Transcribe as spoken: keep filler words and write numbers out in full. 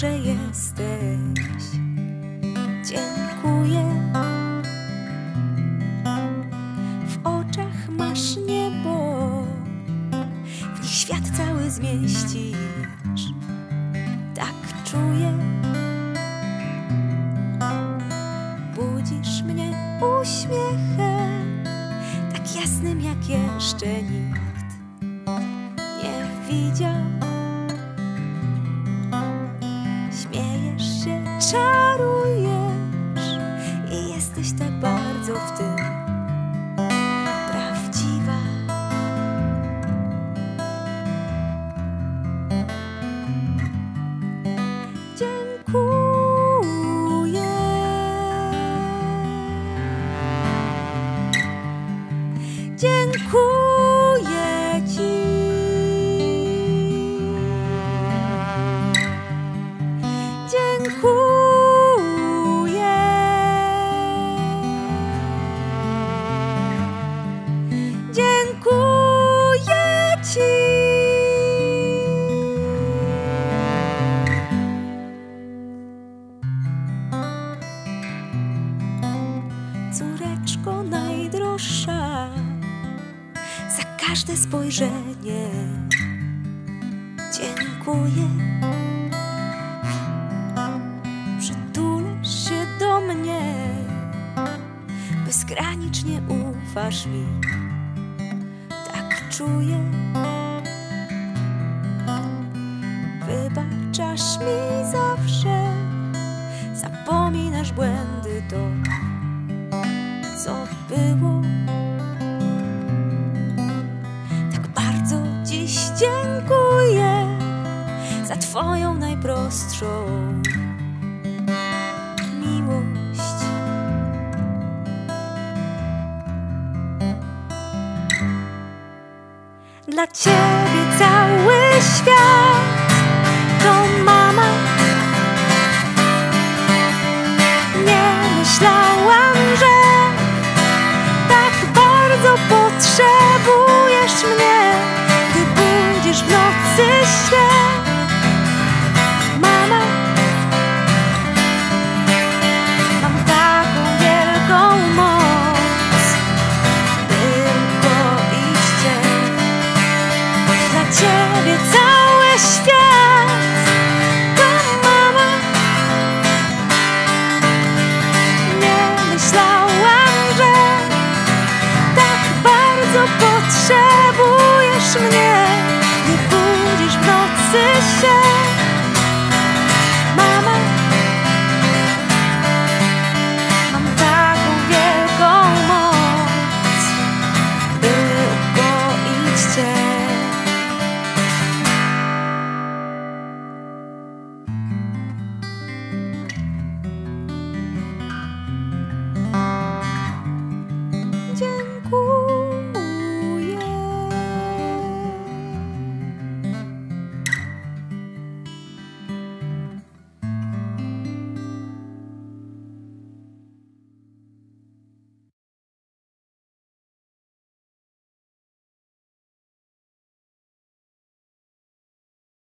że jesteś. Dziękuję. W oczach masz niebo, w nich świat cały zmieścisz. Tak czuję. Budzisz mnie uśmiechem, tak jasnym jak jeszcze nikt nie widział. Śmiejesz się, czarujesz i jesteś tak bardzo w tym prawdziwa. Dziękuję. Dziękuję. Dziękuję. Dziękuję Ci. Córeczko najdroższa, za każde spojrzenie dziękuję. Bezgranicznie ufasz mi, tak czuję. Wybaczasz mi zawsze, zapominasz błędy, to co było. Tak bardzo dziś dziękuję za Twoją najprostszą miłość. Dla Ciebie cały świat